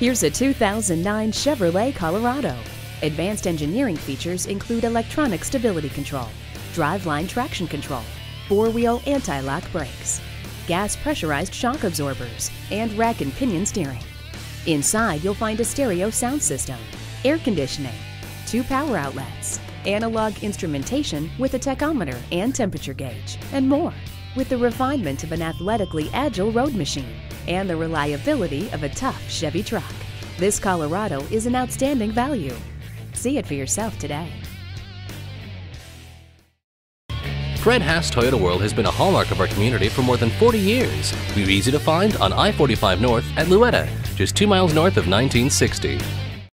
Here's a 2009 Chevrolet Colorado. Advanced engineering features include electronic stability control, driveline traction control, four-wheel anti-lock brakes, gas pressurized shock absorbers, and rack and pinion steering. Inside, you'll find a stereo sound system, air conditioning, two power outlets, analog instrumentation with a tachometer and temperature gauge, and more. With the refinement of an athletically agile road machine and the reliability of a tough Chevy truck, this Colorado is an outstanding value. See it for yourself today. Fred Haas Toyota World has been a hallmark of our community for more than 40 years. We're easy to find on I-45 North at Louetta, just 2 miles north of 1960.